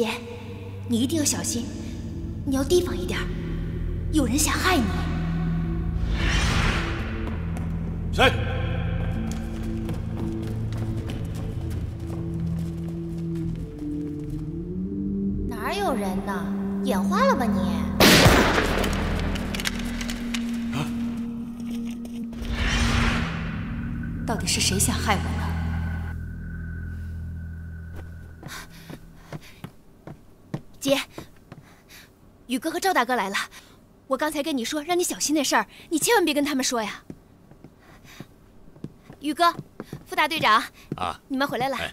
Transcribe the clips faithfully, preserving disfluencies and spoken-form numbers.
姐，你一定要小心，你要提防一点，有人想害你。谁？哪有人呢？眼花了吧你？ 到底是谁想害我呢？姐，宇哥和赵大哥来了。我刚才跟你说，让你小心那事儿，你千万别跟他们说呀。宇哥，副大队长啊，你们回来了。哎，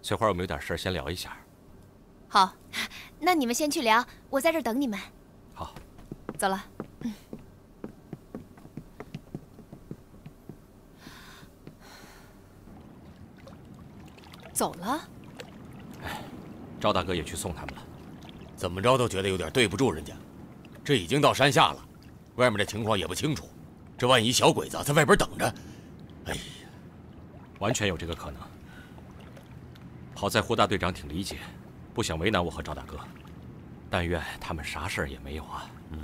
翠花，我们有点事儿，先聊一下。好，那你们先去聊，我在这儿等你们。好，走了。嗯。 走了，哎，赵大哥也去送他们了，怎么着都觉得有点对不住人家。这已经到山下了，外面的情况也不清楚，这万一小鬼子在外边等着，哎呀，完全有这个可能。好在胡大队长挺理解，不想为难我和赵大哥，但愿他们啥事儿也没有啊。嗯。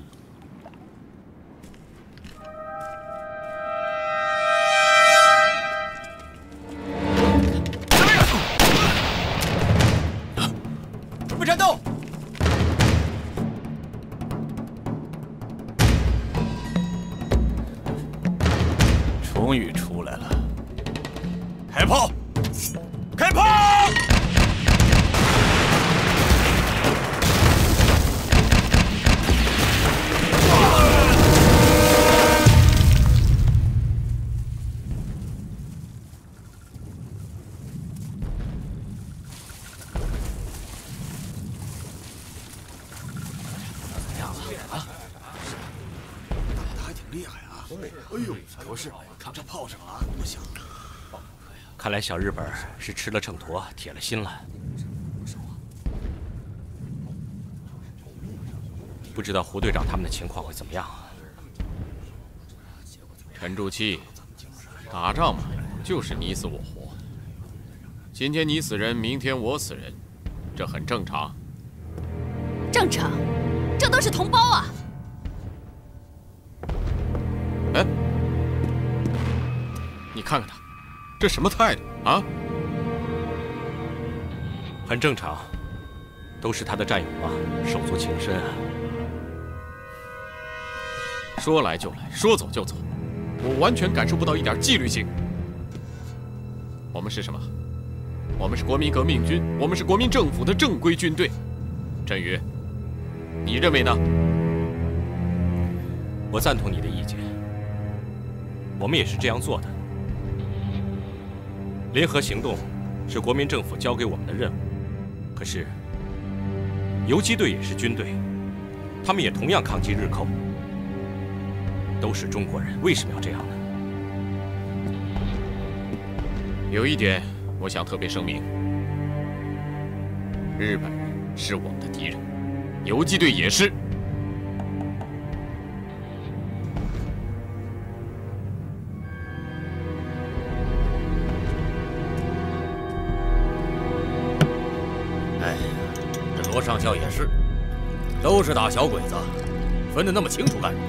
终于出来了！开炮！开炮！怎么样了？啊！打的还挺厉害啊！哎呦，不是。 看这炮声啊，多响！看来小日本是吃了秤砣，铁了心了。不知道胡队长他们的情况会怎么样啊？沉住气，打仗嘛，就是你死我活。今天你死人，明天我死人，这很正常。正常，这都是同胞啊！哎。 你看看他，这什么态度啊？很正常，都是他的战友啊，手足情深啊。说来就来，说走就走，我完全感受不到一点纪律性。我们是什么？我们是国民革命军，我们是国民政府的正规军队。振宇，你认为呢？我赞同你的意见，我们也是这样做的。 联合行动是国民政府交给我们的任务，可是游击队也是军队，他们也同样抗击日寇，都是中国人，为什么要这样呢？有一点，我想特别声明：日本人是我们的敌人，游击队也是。上校也是，都是打小鬼子，分得那么清楚干什么？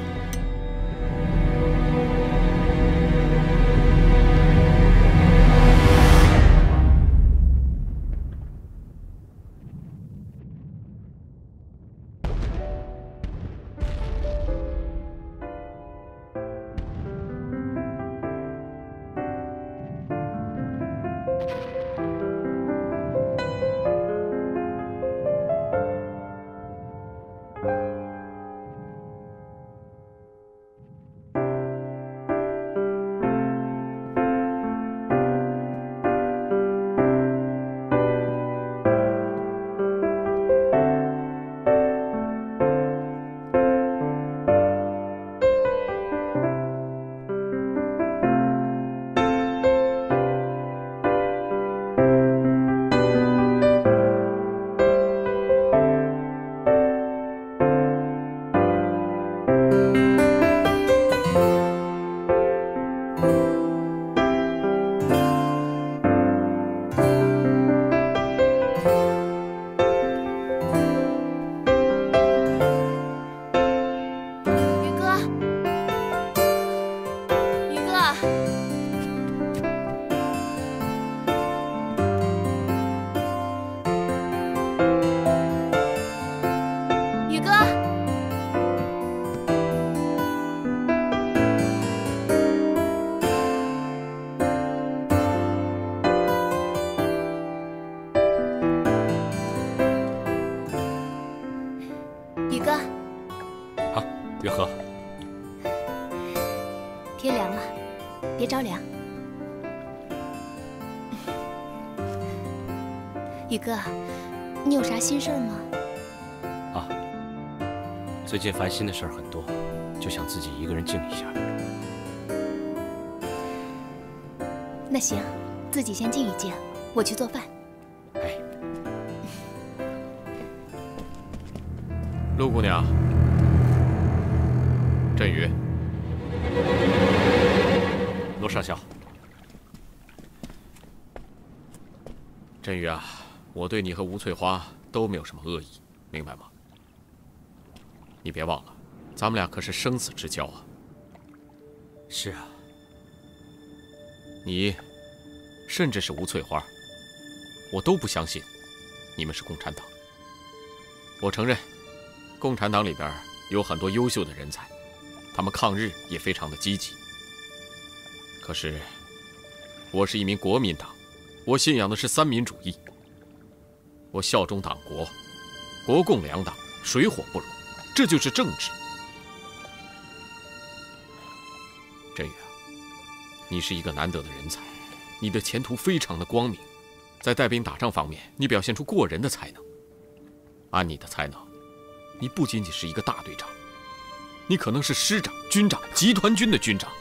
别喝。天凉了，别着凉。宇哥，你有啥心事吗？啊，最近烦心的事儿很多，就想自己一个人静一下。那行，自己先静一静，我去做饭。哎，陆姑娘。 振宇，罗少校，振宇啊，我对你和吴翠花都没有什么恶意，明白吗？你别忘了，咱们俩可是生死之交啊。是啊，你，甚至是吴翠花，我都不相信你们是共产党。我承认，共产党里边有很多优秀的人才。 他们抗日也非常的积极，可是我是一名国民党，我信仰的是三民主义，我效忠党国，国共两党水火不容，这就是政治。振宇啊，你是一个难得的人才，你的前途非常的光明，在带兵打仗方面，你表现出过人的才能。按你的才能，你不仅仅是一个大队长。 你可能是师长、军长、集团军的军长，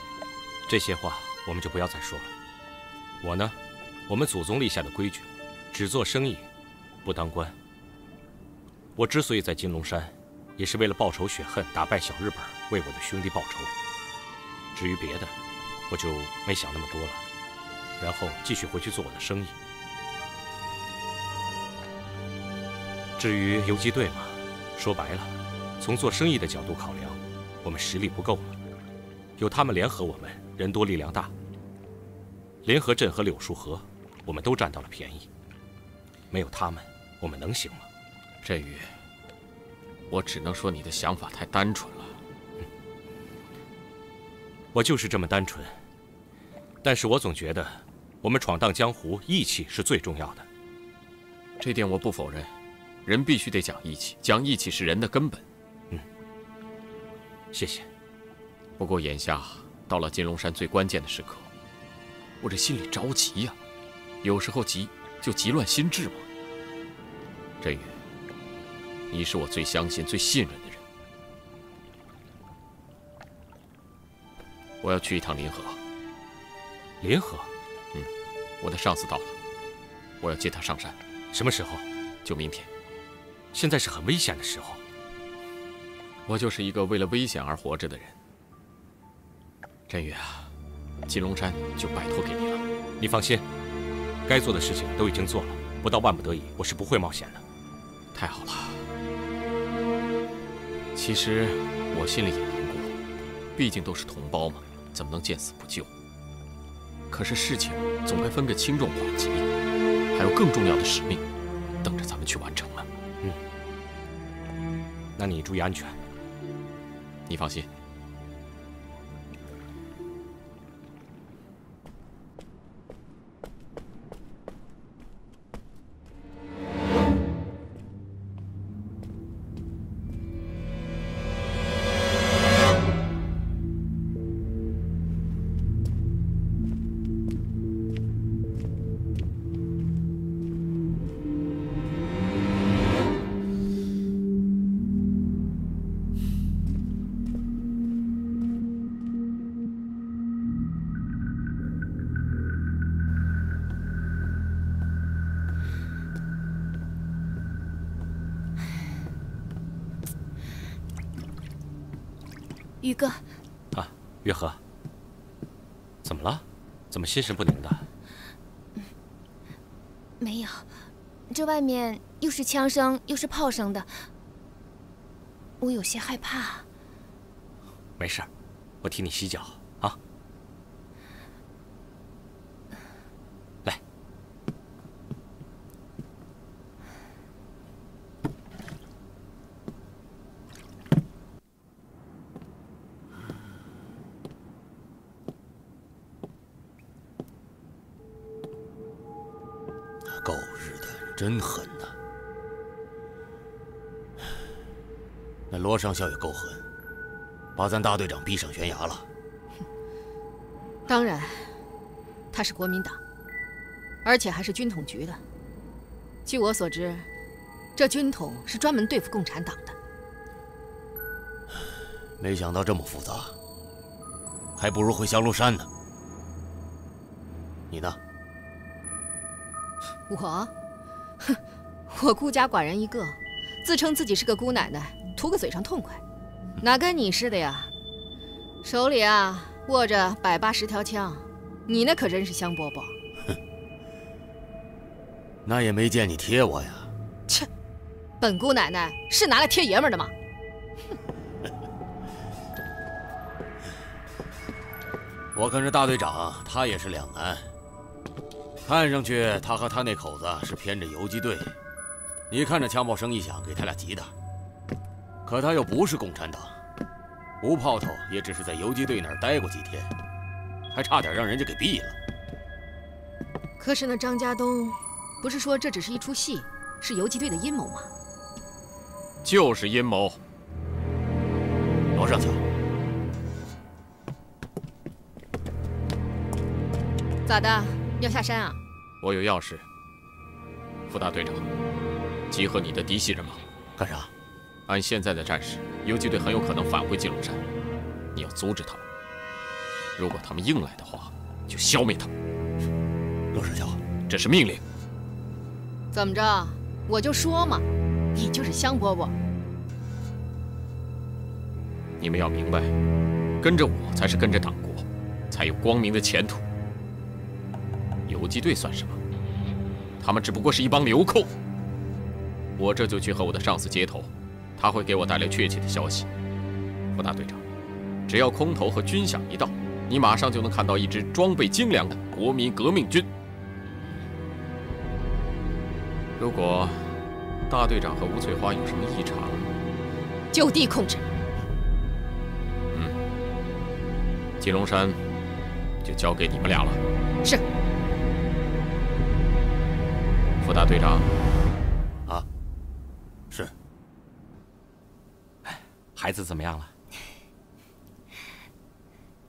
这些话我们就不要再说了。我呢，我们祖宗立下的规矩，只做生意，不当官。我之所以在金龙山，也是为了报仇雪恨，打败小日本，为我的兄弟报仇。至于别的，我就没想那么多了，然后继续回去做我的生意。至于游击队嘛，说白了，从做生意的角度考量。 我们实力不够了，有他们联合我们，人多力量大。联合镇和柳树河，我们都占到了便宜。没有他们，我们能行吗？振宇，我只能说你的想法太单纯了。嗯，我就是这么单纯。但是我总觉得，我们闯荡江湖，义气是最重要的。这点我不否认，人必须得讲义气，讲义气是人的根本。 谢谢。不过眼下到了金龙山最关键的时刻，我这心里着急呀、啊。有时候急就急乱心智嘛。振宇，你是我最相信、最信任的人。我要去一趟临河。临河？嗯，我的上司到了，我要接他上山。什么时候？就明天。现在是很危险的时候。 我就是一个为了危险而活着的人，振宇啊，金龙山就拜托给你了。你放心，该做的事情都已经做了，不到万不得已，我是不会冒险的。太好了。其实我心里也难过，毕竟都是同胞嘛，怎么能见死不救？可是事情总该分个轻重缓急，还有更重要的使命，等着咱们去完成呢。嗯，那你注意安全。 你放心。宇哥，啊，月荷，怎么了？怎么心神不宁的？没有，这外面又是枪声又是炮声的，我有些害怕。没事，我替你洗脚啊。来，真狠呐、啊！那罗上校也够狠，把咱大队长逼上悬崖了。当然，他是国民党，而且还是军统局的。据我所知，这军统是专门对付共产党的。没想到这么复杂，还不如回香炉山呢。你呢？我，哼，我孤家寡人一个，自称自己是个姑奶奶，图个嘴上痛快。 哪跟你似的呀？手里啊握着百八十条枪，你那可真是香饽饽。哼，那也没见你贴我呀。切，本姑奶奶是拿来贴爷们的吗？我看这大队长他也是两难，看上去他和他那口子是偏着游击队，你看这枪炮声一响，给他俩急的。 可他又不是共产党，吴炮头也只是在游击队那儿待过几天，还差点让人家给毙了。可是那张家东，不是说这只是一出戏，是游击队的阴谋吗？就是阴谋。罗上校，咋的？要下山啊？我有要事。副大队长，集合你的嫡系人马，干啥？ 按现在的战事，游击队很有可能返回鸡笼山，你要阻止他们。如果他们硬来的话，就消灭他们。罗上校，这是命令。怎么着？我就说嘛，你就是香饽饽。你们要明白，跟着我才是跟着党国，才有光明的前途。游击队算什么？他们只不过是一帮流寇。我这就去和我的上司接头。 他会给我带来确切的消息，副大队长，只要空投和军饷一到，你马上就能看到一支装备精良的国民革命军。如果大队长和吴翠花有什么异常，就地控制。嗯，鸡笼山就交给你们俩了。是。副大队长。 孩子怎么样了？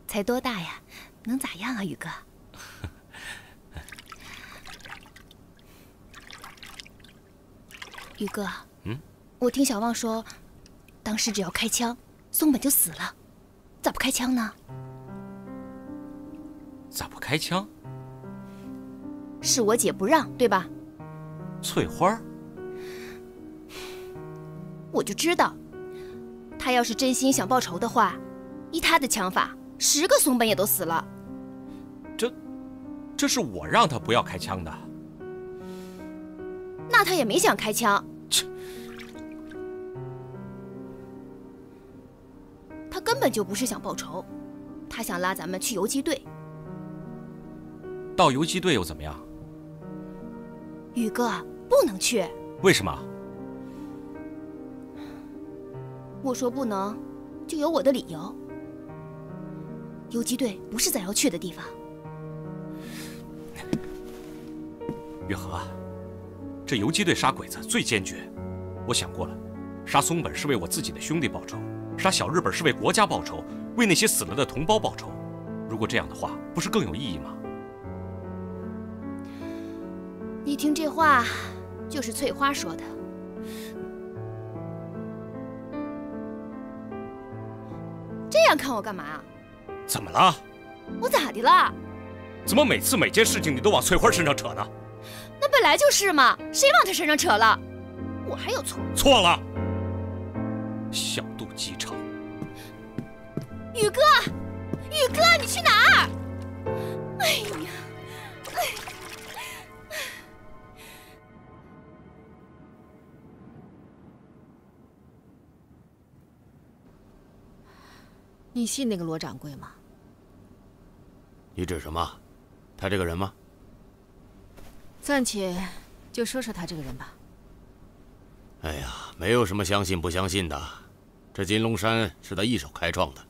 才多大呀，能咋样啊，宇哥？宇哥，嗯，我听小旺说，当时只要开枪，松本就死了，咋不开枪呢？咋不开枪？是我姐不让，对吧？翠花，我就知道。 他要是真心想报仇的话，依他的枪法，十个松本也都死了。这，这是我让他不要开枪的。那他也没想开枪。切，他根本就不是想报仇，他想拉咱们去游击队。到游击队又怎么样？宇哥不能去。为什么？ 我说不能，就有我的理由。游击队不是咱要去的地方。雨禾，这游击队杀鬼子最坚决。我想过了，杀松本是为我自己的兄弟报仇，杀小日本是为国家报仇，为那些死了的同胞报仇。如果这样的话，不是更有意义吗？你听这话，就是翠花说的。 这样看我干嘛啊？怎么了？我咋的了？怎么每次每件事情你都往翠花身上扯呢？那本来就是嘛，谁往她身上扯了？我还有错？错了！小肚鸡肠！宇哥，宇哥，你去哪儿？哎呀！哎！你信那个罗掌柜吗？你指什么？他这个人吗？暂且就说说他这个人吧。哎呀，没有什么相信不相信的，这金龙山是他一手开创的，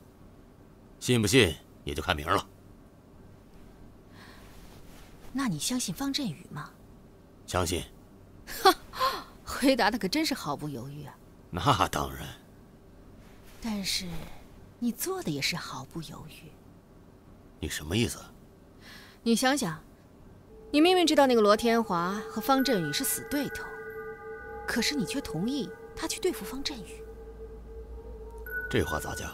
信不信也就看名了。那你相信方振宇吗？相信。哈，回答的可真是毫不犹豫啊。那当然。但是。你做的也是毫不犹豫。你什么意思？你想想，你明明知道那个罗天华和方振宇是死对头，可是你却同意他去对付方振宇。这话咋讲？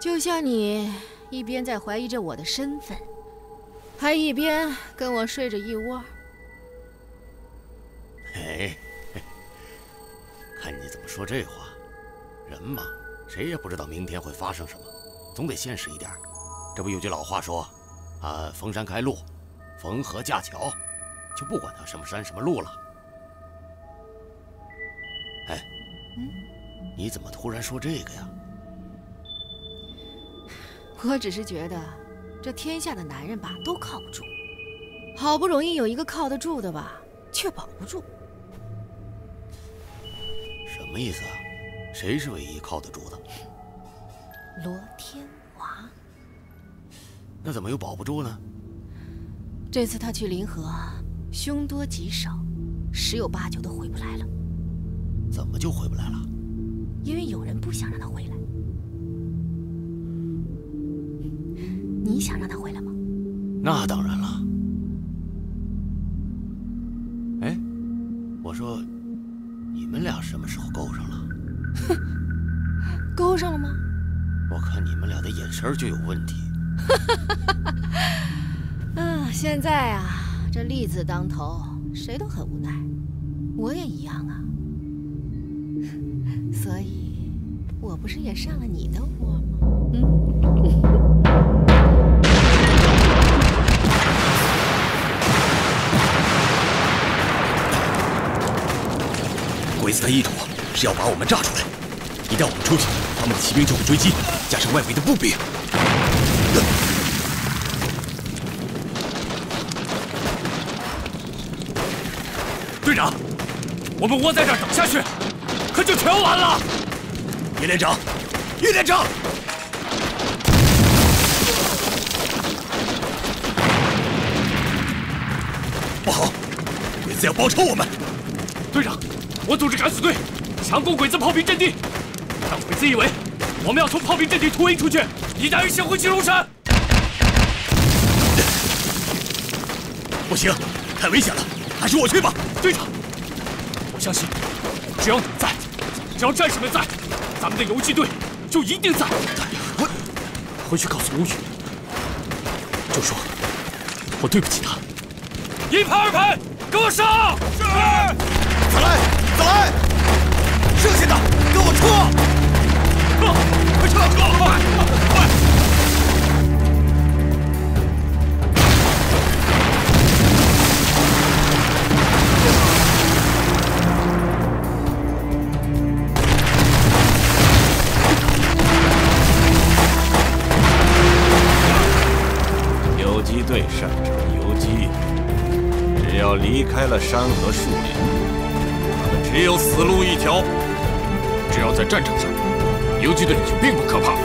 就像你一边在怀疑着我的身份，还一边跟我睡着一窝。哎，看你怎么说这话。 人嘛，谁也不知道明天会发生什么，总得现实一点。这不有句老话说，啊，逢山开路，逢河架桥，就不管它什么山什么路了。哎，你怎么突然说这个呀？我只是觉得，这天下的男人吧，都靠不住，好不容易有一个靠得住的吧，却保不住。什么意思啊？ 谁是唯一靠得住的？罗天华。那怎么又保不住呢？这次他去临河，凶多吉少，十有八九都回不来了。怎么就回不来了？因为有人不想让他回来。你想让他回来吗？那当然了。哎，我说，你们俩什么时候够上了？ 哼，勾上了吗？我看你们俩的眼神就有问题。嗯，现在啊，这利字当头，谁都很无奈，我也一样啊。所以，我不是也上了你的窝吗？嗯。鬼子的意图。 是要把我们炸出来，一旦我们出去，他们的骑兵就会追击，加上外围的步兵。队长，我们窝在这儿等下去，可就全完了。叶连长，叶连长，不好，鬼子要包抄我们。队长，我组织敢死队。 强攻鬼子炮兵阵地，让鬼子以为我们要从炮兵阵地突围出去，一战于先回金龙山。不行，太危险了，还是我去吧，队长。我相信，只要你在，只要战士们在，咱们的游击队就一定在。我回去告诉吴宇，就说我对不起他。一排二排，给我上！是。再来，再来。 剩下的给我撤！撤！快撤！撤！快！快！游击队擅长游击，只要离开了山和树林，他们只有死路一条。 只要在战场上，游击队就并不可怕。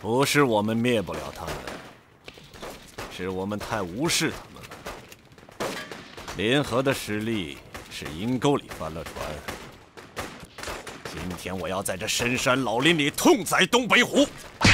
不是我们灭不了他们，是我们太无视他们了。联合的实力是阴沟里翻了船。今天我要在这深山老林里痛宰东北虎！ 啊！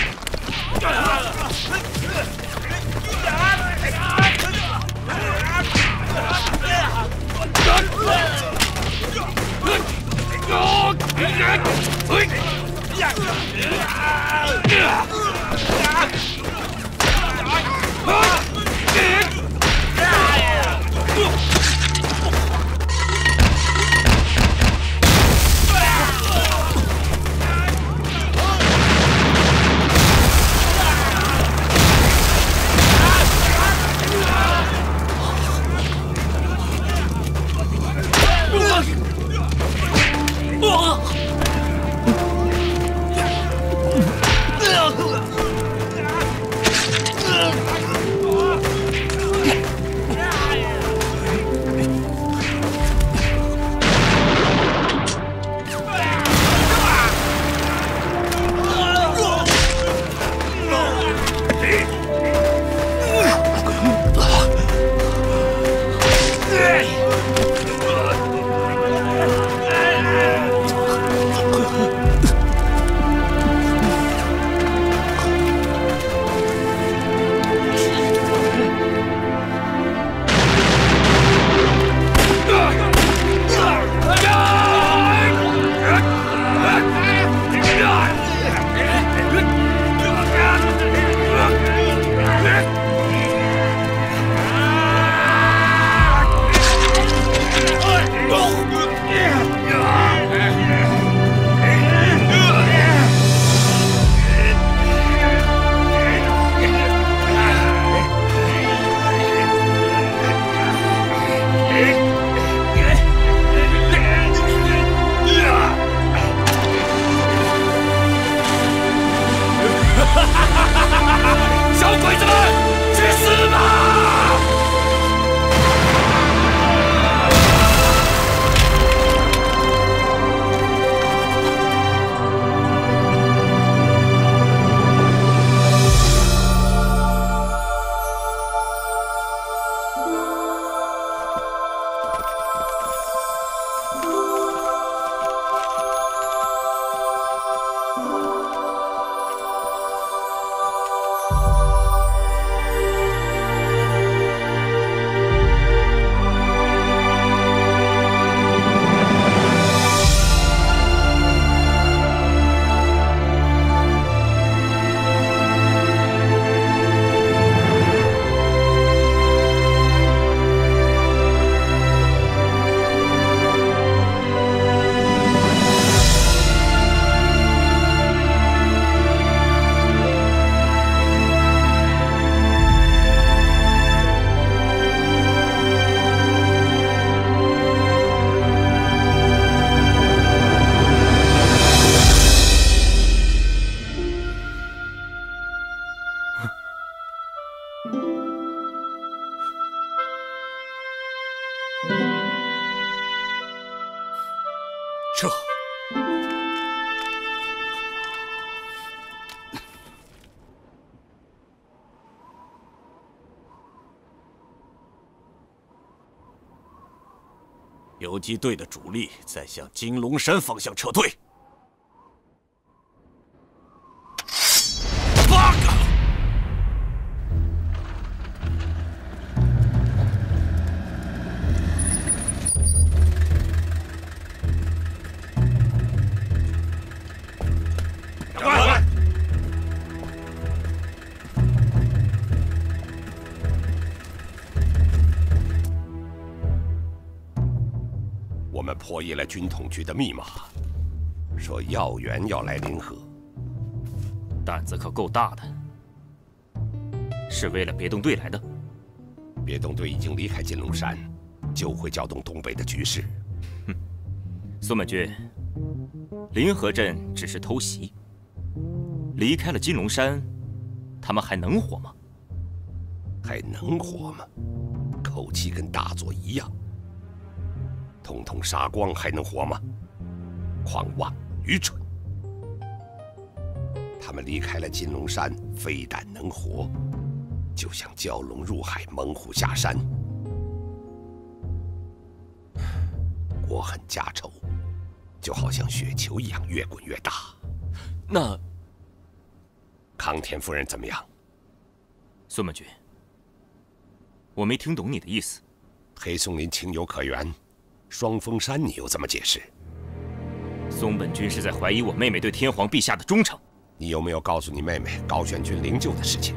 游击队的主力在向金龙山方向撤退。八个。长官，我们破译了军统局的密码，说要员要来临河。 胆子可够大的，是为了别动队来的。别动队已经离开金龙山，就会搅动东北的局势。哼，苏满军，临河镇只是偷袭，离开了金龙山，他们还能活吗？还能活吗？口气跟大佐一样。统统杀光还能活吗？狂妄愚蠢。 他们离开了金龙山，非但能活，就像蛟龙入海，猛虎下山。国恨家仇，就好像雪球一样越滚越大。那康田夫人怎么样？孙满军，我没听懂你的意思。黑松林情有可原，双峰山你又怎么解释？松本君是在怀疑我妹妹对天皇陛下的忠诚。 你有没有告诉你妹妹高玄君灵柩的事情？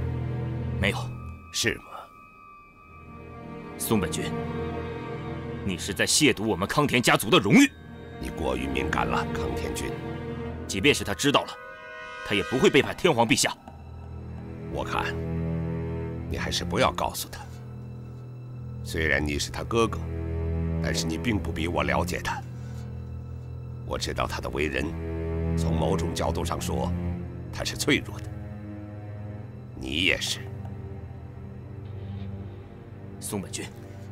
没有，是吗？松本君，你是在亵渎我们康田家族的荣誉。你过于敏感了，康田君。即便是他知道了，他也不会背叛天皇陛下。我看，你还是不要告诉他。虽然你是他哥哥，但是你并不比我了解他。我知道他的为人，从某种角度上说。 他是脆弱的，你也是。松本君，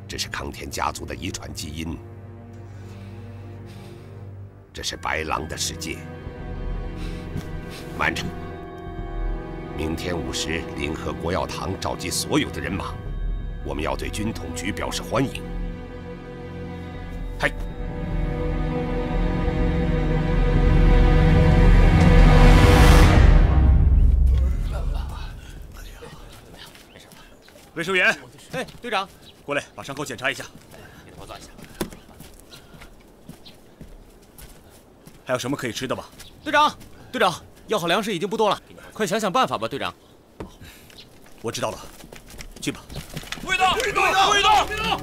这是康田家族的遗传基因，这是白狼的世界。慢着，明天午时，临河国药堂召集所有的人马，我们要对军统局表示欢迎。嗨。 卫生员，哎，队长，过来，把伤口检查一下，给他包扎一下。还有什么可以吃的吧？队长，队长，要好粮食已经不多了，快想想办法吧，队长。我知道了，去吧。别动！别动！别动！别动！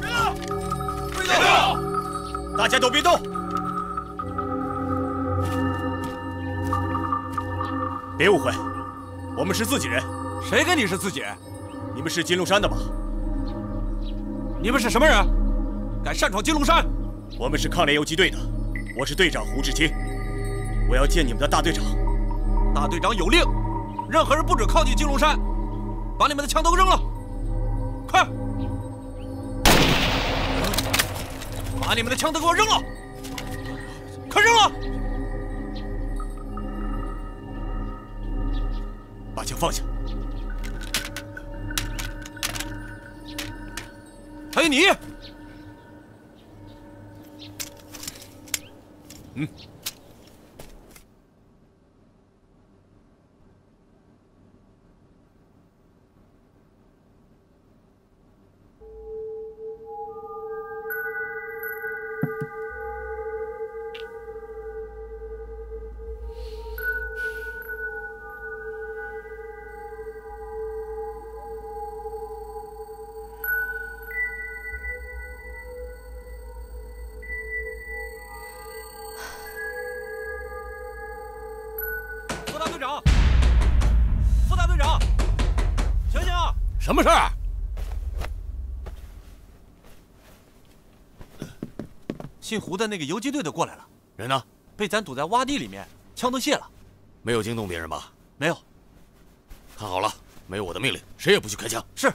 别动！大家都别动！别误会，我们是自己人。谁跟你是自己人？ 你们是金龙山的吧？你们是什么人？敢擅闯金龙山？我们是抗联游击队的，我是队长胡志清，我要见你们的大队长。大队长有令，任何人不准靠近金龙山，把你们的枪都扔了，快！把你们的枪都给我扔了，快扔了！把枪放下。 还有你，嗯，什么事儿？姓胡的那个游击队的过来了，人呢？被咱堵在洼地里面，枪都卸了。没有惊动别人吧？没有。看好了，没有我的命令，谁也不许开枪。是。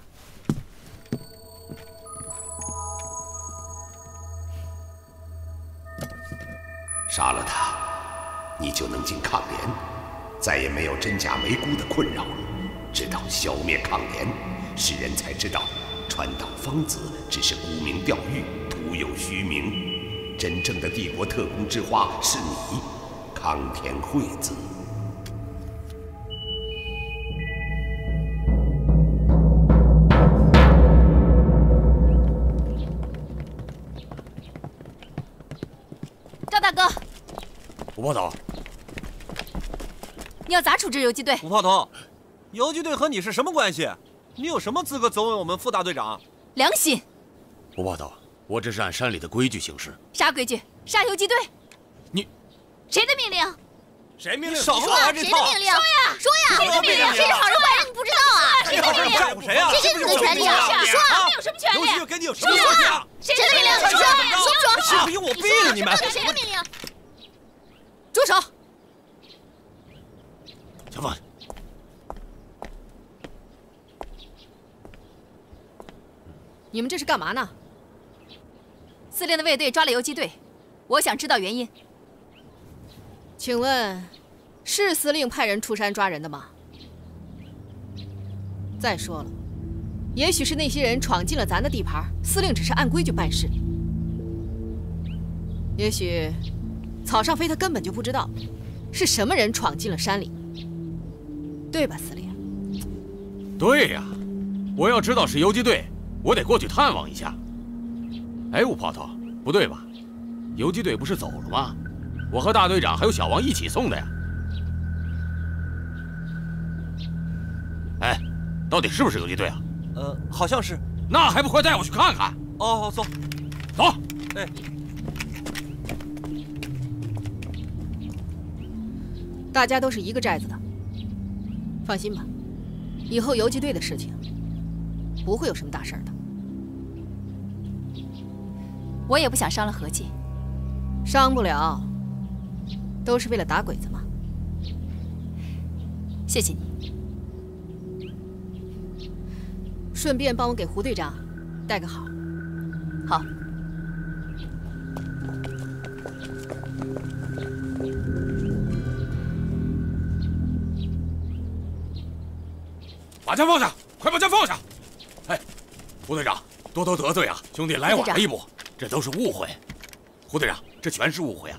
杀了他，你就能进抗联，再也没有真假梅姑的困扰，直到消灭抗联。 世人才知道，川岛芳子只是沽名钓誉，徒有虚名。真正的帝国特工之花是你，康田惠子。 吴炮头，你要咋处置游击队？吴炮头，游击队和你是什么关系？你有什么资格责问我们副大队长？良心！吴炮头，我这是按山里的规矩行事。啥规矩？杀游击队？你，谁的命令？谁命令？少来这套！谁的命令？说呀，说呀！谁的命令？谁是好人坏人？你不知道啊？谁的命令？在乎谁啊？谁给你的权利啊？说啊！你有什么权利？游击队跟你有什么关系啊？谁的命令？说说说说！是不是有我毙了你们？谁的命令？ 住手！小范，你们这是干嘛呢？司令的卫队抓了游击队，我想知道原因。请问，是司令派人出山抓人的吗？再说了，也许是那些人闯进了咱的地盘，司令只是按规矩办事。也许。 草上飞他根本就不知道，是什么人闯进了山里，对吧，司令？对呀、啊，我要知道是游击队，我得过去探望一下。哎，吴炮头，不对吧？游击队不是走了吗？我和大队长还有小王一起送的呀。哎，到底是不是游击队啊？呃，好像是。那还不快带我去看看？哦，走，走，哎。 大家都是一个寨子的，放心吧，以后游击队的事情不会有什么大事儿的。我也不想伤了和气，伤不了，都是为了打鬼子嘛。谢谢你，顺便帮我给胡队长带个好。好。 把枪放下，快把枪放下！哎，胡队长，多多得罪啊，兄弟来晚了一步，这都是误会。胡队长，这全是误会啊！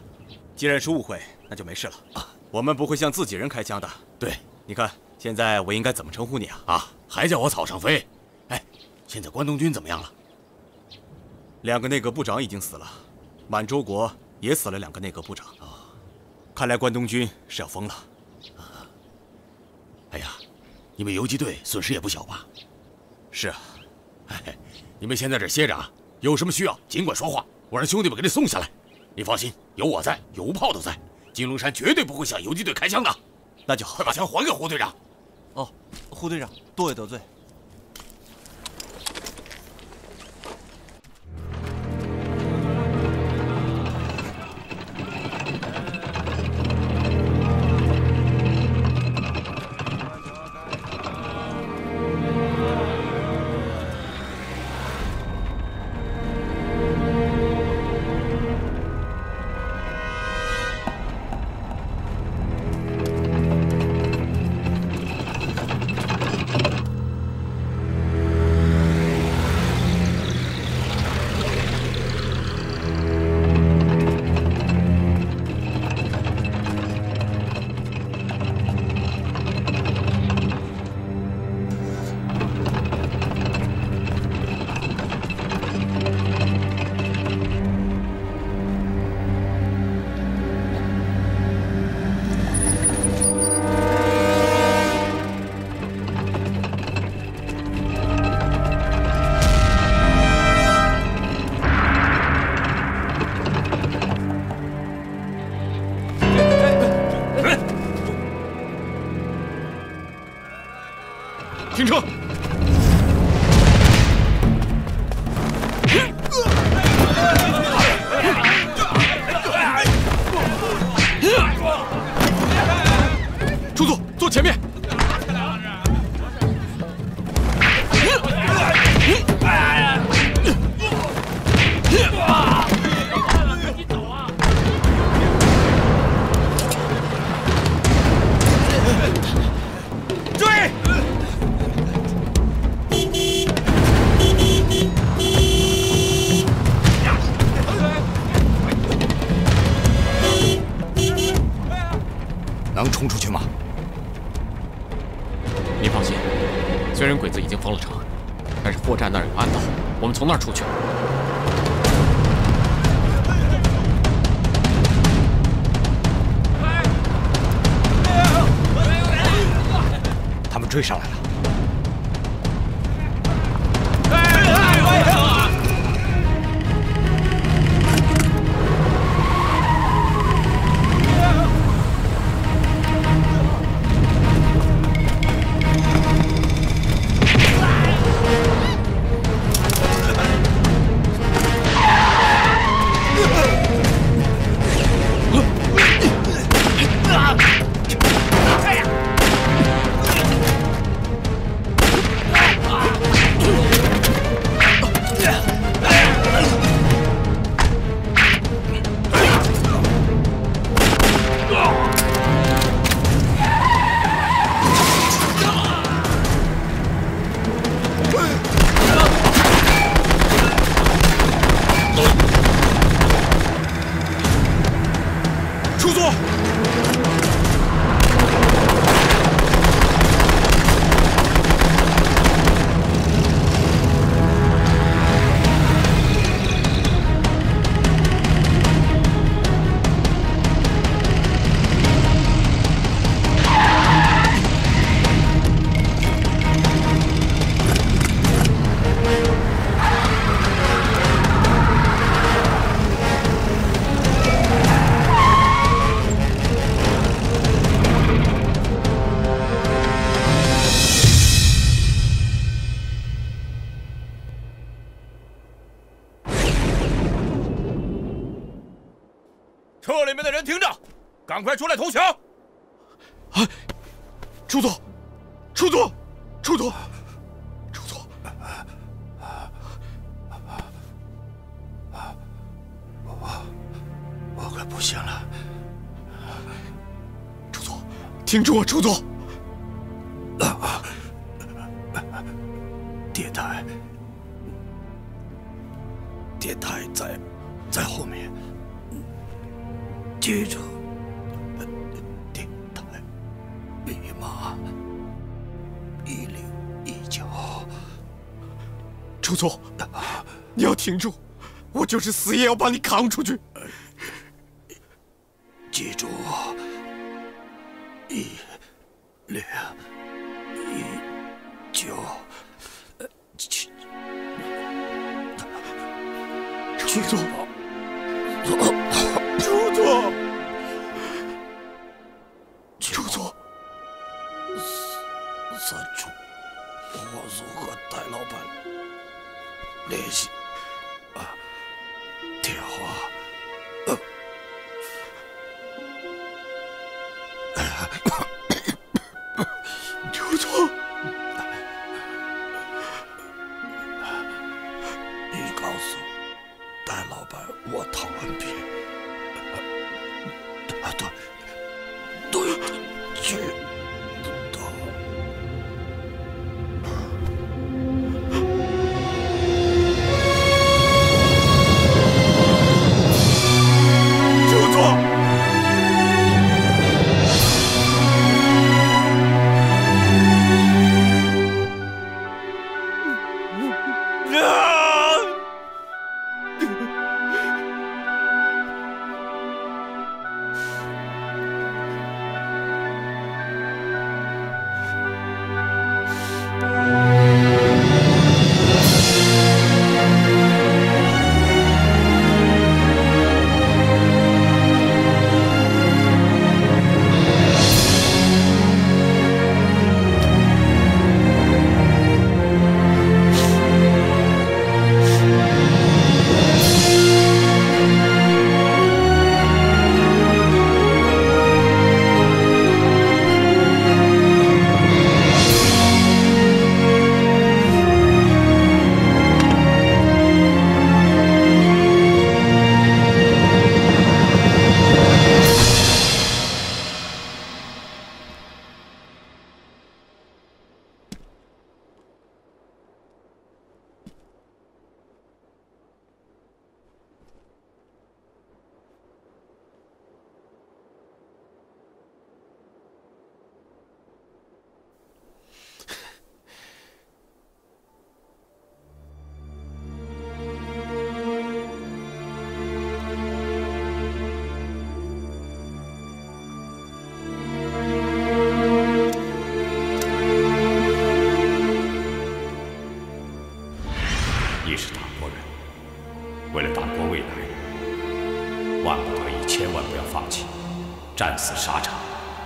既然是误会，那就没事了啊。我们不会向自己人开枪的。对，你看，现在我应该怎么称呼你啊？啊，还叫我草上飞。哎，现在关东军怎么样了？两个内阁部长已经死了，满洲国也死了两个内阁部长啊。看来关东军是要疯了。啊、哎呀！ 你们游击队损失也不小吧？是啊，哎，你们先在这歇着啊，有什么需要尽管说话，我让兄弟们给你送下来。你放心，有我在，有吴炮头在，金龙山绝对不会向游击队开枪的。那就快把枪还给胡队长。哦，胡队长，多有得罪。从那儿出去。 他们追上来了！车里面的人听着，赶快出来投降！哎，出租，出租，出租，出租！我我快不行了，出租，停止我出租！啊，电台，电台在在后面。 记住，电台密码一零一九。楚总，你要停住，我就是死也要把你扛出去。记住，一零一九。楚总。 楚总，楚总，三楚，我如何带老板联系？啊，电话。楚总，你告诉戴老板，我陶文平。 对，对得起他。楚总，为了党国未来，万不得已，千万不要放弃。战死沙场，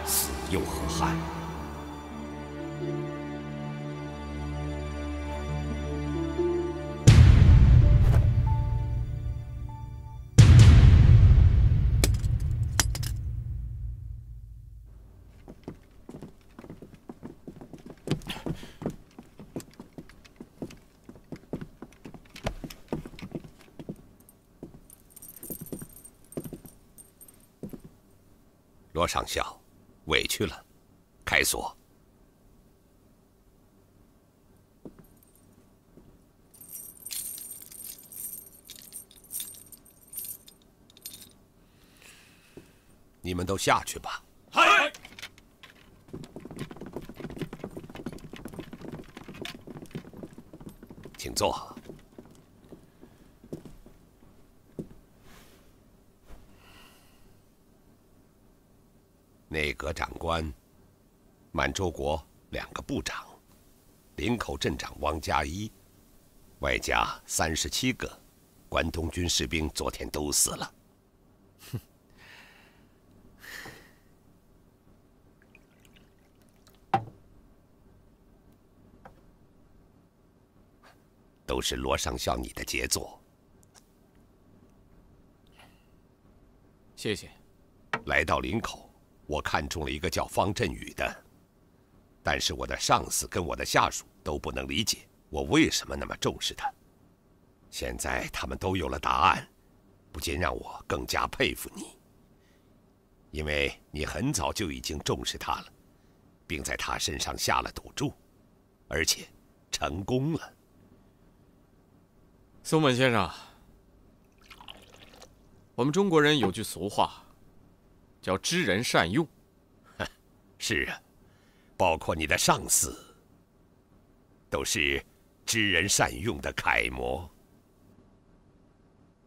死又何憾？罗上校，委屈了，开锁。你们都下去吧。嗨。请坐。 内阁长官，满洲国两个部长，林口镇长汪家一，外加三十七个关东军士兵，昨天都死了。哼，都是罗上校你的杰作。谢谢。来到林口。 我看中了一个叫方振宇的，但是我的上司跟我的下属都不能理解我为什么那么重视他。现在他们都有了答案，不禁让我更加佩服你，因为你很早就已经重视他了，并在他身上下了赌注，而且成功了。松本先生，我们中国人有句俗话。 叫知人善用，是啊，包括你的上司，都是知人善用的楷模。